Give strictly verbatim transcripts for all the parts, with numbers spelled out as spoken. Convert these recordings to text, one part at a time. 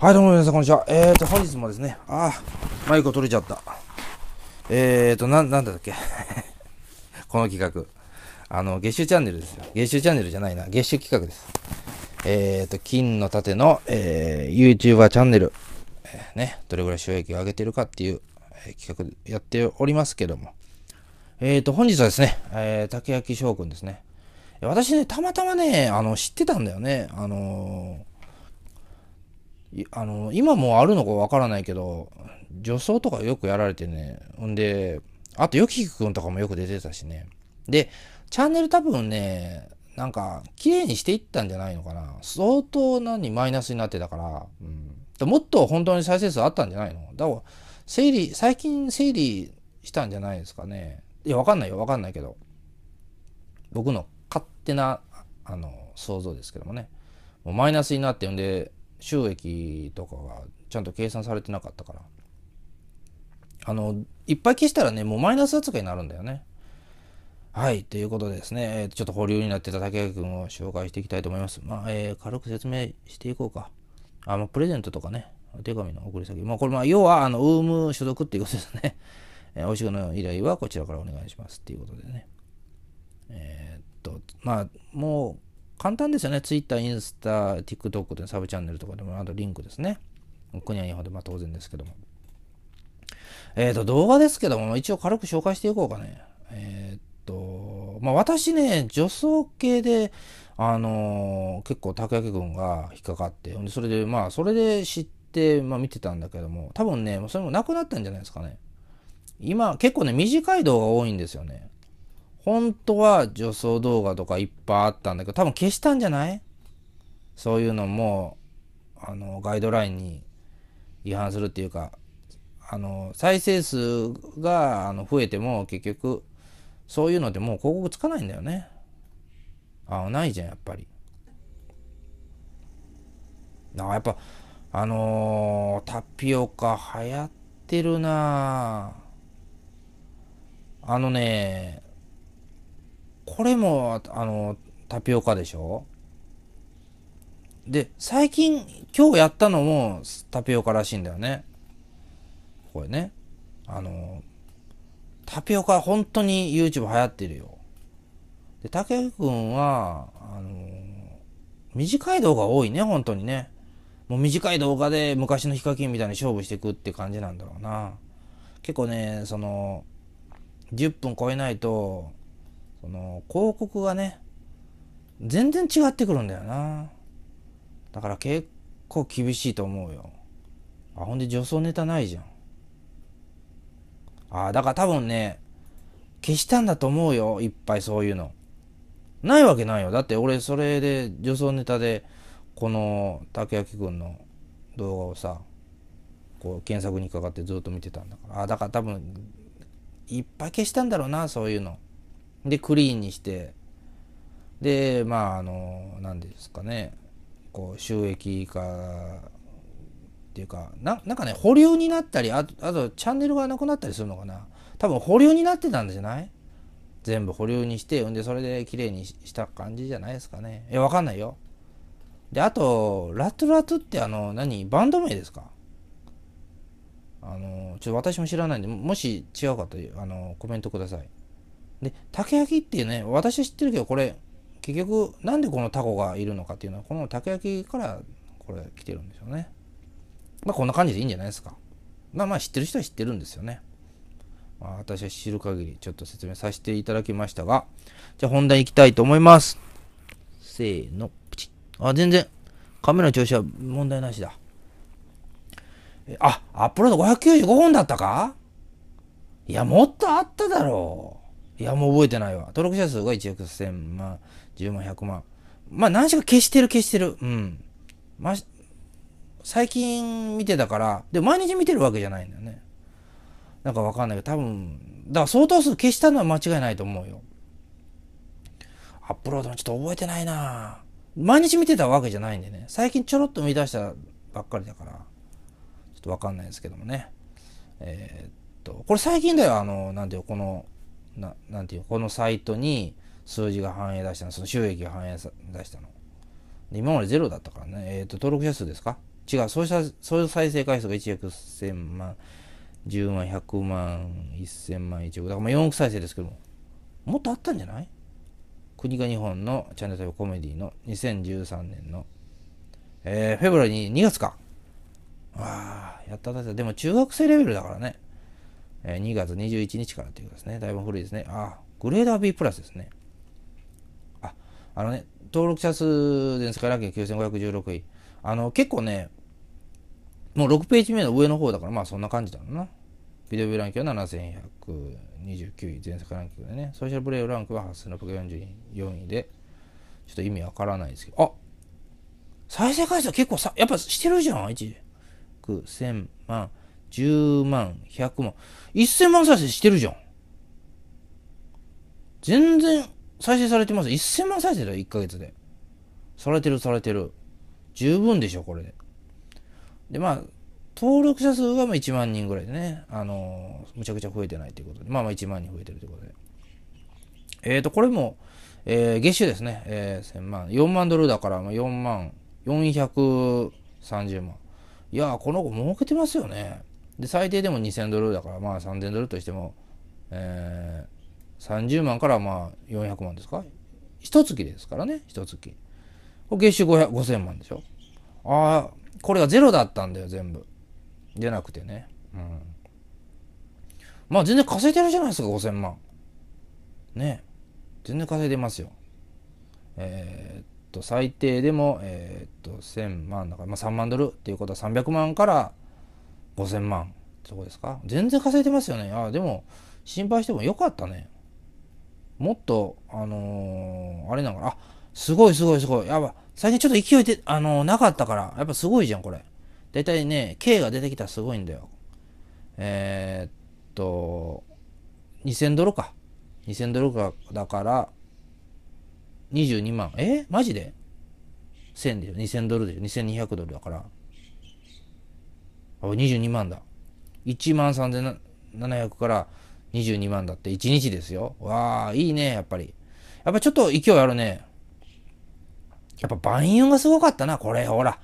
はい、どうも皆さん、こんにちは。えーと、本日もですね、あー、マイク取れちゃった。えーと、な、なんだっけ。この企画。あの、月収チャンネルですよ。月収チャンネルじゃないな。月収企画です。えーと、金の盾の、えー、YouTuber チャンネル。えー、ね、どれぐらい収益を上げてるかっていう、えー、企画やっておりますけども。えーと、本日はですね、えー、竹焼翔くんですね。私ね、たまたまね、あの、知ってたんだよね。あのー、あの今もあるのかわからないけど、女装とかよくやられてね。んで、あとよきひくんとかもよく出てたしね。で、チャンネル多分ね、なんか綺麗にしていったんじゃないのかな。相当なにマイナスになってたから、うん、もっと本当に再生数あったんじゃないの。だから整理最近整理したんじゃないですかね。いや、わかんないよ、わかんないけど、僕の勝手なあの想像ですけどもね。もうマイナスになってるんで、収益とかがちゃんと計算されてなかったから、あのいっぱい消したらね、もうマイナス扱いになるんだよね。はいということでですね、ちょっと保留になってた竹谷くんを紹介していきたいと思います。まあ、えー、軽く説明していこうか。あのプレゼントとかね、お手紙の送り先、まあ、これまあ要はあのウーム所属っていうことですね。えー、お仕事の依頼はこちらからお願いしますっていうことでね。えー、っとまあもう簡単ですよね。Twitter、インスタ、TikTok でサブチャンネルとかでも、あとリンクですね。こにゃにほで、まあ当然ですけども。えっ、ー、と、動画ですけども、一応軽く紹介していこうかね。えっ、ー、と、まあ私ね、女装系で、あのー、結構、たくやき君が引っかかって、それで、まあ、それで知って、まあ見てたんだけども、多分ね、それもなくなったんじゃないですかね。今、結構ね、短い動画多いんですよね。本当は女装動画とかいっぱいあったんだけど、多分消したんじゃない？そういうのも、あの、ガイドラインに違反するっていうか、あの、再生数があの増えても結局、そういうのでもう広告つかないんだよね。あ、ないじゃん、やっぱり。あ、やっぱ、あのー、タピオカ流行ってるなぁ。あのね、これも、あの、タピオカでしょ？で、最近、今日やったのもタピオカらしいんだよね。これね。あの、タピオカ、本当に YouTube 流行ってるよ。で、たけくんは、あの、短い動画多いね、本当にね。もう短い動画で昔のヒカキンみたいに勝負していくって感じなんだろうな。結構ね、その、じゅっぷん超えないと、その広告がね、全然違ってくるんだよな。だから結構厳しいと思うよ。あ、ほんで女装ネタないじゃん。あ、だから多分ね、消したんだと思うよ、いっぱいそういうの。ないわけないよ。だって俺それで女装ネタで、この竹焼くんの動画をさ、こう検索にかかってずっと見てたんだから。あ、だから多分、いっぱい消したんだろうな、そういうの。で、クリーンにして、で、まあ、あの、なんですかね、こう、収益化っていうか、な、なんかね、保留になったり、あと、あとチャンネルがなくなったりするのかな。多分、保留になってたんじゃない？全部保留にして、んで、それで綺麗にした感じじゃないですかね。え、わかんないよ。で、あと、ラトゥラトゥって、あの、何？バンド名ですか？あの、ちょっと私も知らないんで、もし違うかという、あの、コメントください。で、竹焼きっていうね、私は知ってるけど、これ、結局、なんでこのタコがいるのかっていうのは、この竹焼きから、これ、来てるんでしょうね。まあ、こんな感じでいいんじゃないですか。まあまあ、知ってる人は知ってるんですよね。まあ、私は知る限り、ちょっと説明させていただきましたが、じゃあ、本題行きたいと思います。せーの、プチッ。あ、全然、カメラの調子は問題なしだ。え、あ、アップロードごひゃくきゅうじゅうごほんだったか？いや、もっとあっただろう。いや、もう覚えてないわ。登録者数がいちおくせんまん、じゅうまん、ひゃくまん。まあ、何しか消してる、消してる。うん。まあ、最近見てたから、でも毎日見てるわけじゃないんだよね。なんかわかんないけど、多分、だから相当数消したのは間違いないと思うよ。アップロードもちょっと覚えてないな。毎日見てたわけじゃないんでね。最近ちょろっと見出したばっかりだから、ちょっとわかんないですけどもね。えー、っと、これ最近だよ、あの、なんていう、この、ななんていうこのサイトに数字が反映出したの、その収益が反映出したの。で今までゼロだったからね、えっ、ー、と、登録者数ですか違う、総再生回数がいちおくせんまん、じゅうまん、ひゃくまん、せんまん、いちおく、だからまあよんおく再生ですけども、もっとあったんじゃない？国が日本のチャンネル対応コメディのにせんじゅうさんねんの、えー、フェブラリーにがつか。ああ、やったったった。でも中学生レベルだからね。えー、にがつにじゅういちにちからということですね。だいぶ古いですね。ああ、グレーダー B プラスですね。あ、あのね、登録者数ですから、ランキングきゅうせんごひゃくじゅうろくい。あの、結構ね、もうろくページ目の上の方だから、まあそんな感じだろうな。ビデオビューランキングはななせんひゃくにじゅうきゅうい、全世界ランキングでね、ソーシャルプレイランクははっせんろっぴゃくよんじゅうよんいで、ちょっと意味わからないですけど、あ再生回数は結構さ、やっぱしてるじゃん、いちおく、せんまん、じゅうまん、ひゃくまん、せんまん再生してるじゃん。全然再生されてます。せんまん再生だよ、いっかげつで。されてる、されてる。十分でしょ、これで。で、まあ、登録者数がいちまんにんぐらいでね、あのー、むちゃくちゃ増えてないということで、まあまあいちまんにん増えてるということで。えっと、これも、えー、月収ですね、えー、せんまん、よんまんドルだから、まあ、よんまんよんひゃくさんじゅうまん。いやー、この子儲けてますよね。で、最低でもにせんドルだから、まあさんぜんドルとしても、えー、さんじゅうまんからまあよんひゃくまんですか？一月ですからね、一月。これ月収ごせんまんでしょ。ああ、これがゼロだったんだよ、全部。じゃなくてね。うん。まあ全然稼いでるじゃないですか、ごせんまん。ね。全然稼いでますよ。えー、っと、最低でも、えー、っと、せんまんだから、まあさんまんドルっていうことはさんびゃくまんからごせんまん。そこですか。全然稼いでますよね。ああ、でも、心配してもよかったね。もっと、あのー、あれなのかな。あ、すごいすごいすごい。やば、最近ちょっと勢いで、あのー、なかったから、やっぱすごいじゃん、これ。大体ね、K が出てきたらすごいんだよ。えー、っと、にせんドルか。にせんドルかだから、にじゅうにまん。えマジで ?せん でしょ。にせんドルでしょ。にせんにひゃくドルだから。あ、にじゅうにまんだ。いちまんさんぜんななひゃくからにじゅうにまんだっていちにちですよ。わあ、いいね、やっぱり。やっぱちょっと勢いあるね。やっぱ万有がすごかったな、これ、ほら。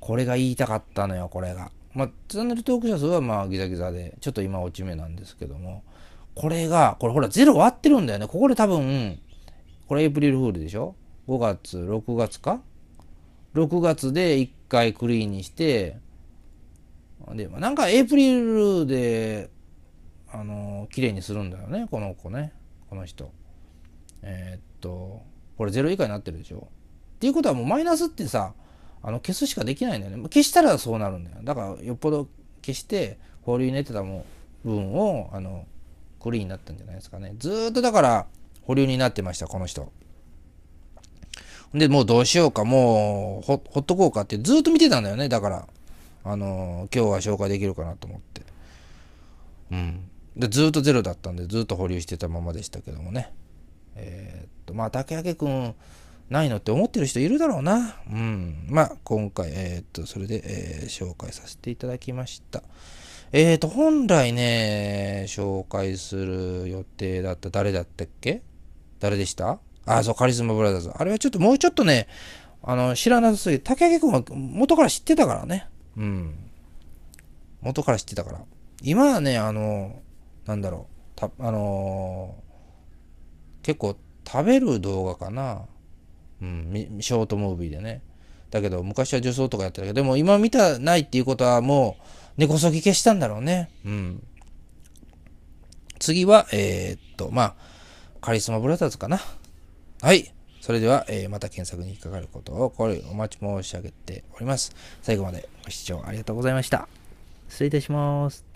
これが言いたかったのよ、これが。まあ、チャンネル登録者数はまあギザギザで、ちょっと今落ち目なんですけども、これが、これほら、ゼロ割ってるんだよね。ここで多分、これエイプリルフールでしょ ?ごがつ、ろくがつか ?ろくがつでいっかいクリーンにして、で、なんかエイプリルで、あの、綺麗にするんだよね、この子ね。この人。えー、っと、これゼロ以下になってるでしょっていうことはもうマイナスってさ、あの消すしかできないんだよね。消したらそうなるんだよ。だからよっぽど消して保留になってたも分をあのクリーンになったんじゃないですかね。ずーっとだから保留になってましたこの人。でもうどうしようかもう ほ, ほっとこうかってずーっと見てたんだよね。だからあのー、今日は紹介できるかなと思って。うん。でずーっとゼロだったんでずーっと保留してたままでしたけどもね。えー、っとまあ竹明君。ないのって思ってる人いるだろうな。うん。まあ、今回、えー、っと、それで、えー、紹介させていただきました。えー、っと、本来ね、紹介する予定だった、誰だったっけ？誰でした？あ、そう、カリスマブラザーズ。あれはちょっと、もうちょっとね、あの、知らなさすぎて、竹明君は元から知ってたからね。うん。元から知ってたから。今はね、あの、なんだろう、た、あのー、結構、食べる動画かな。うん、ショートムービーでね。だけど、昔は女装とかやってたけど、でも今見たないっていうことはもう、根こそぎ消したんだろうね。うん。次は、えー、っと、まあ、カリスマブラザーズかな。はい。それでは、えー、また検索に引っかかることを、これお待ち申し上げております。最後までご視聴ありがとうございました。失礼いたします。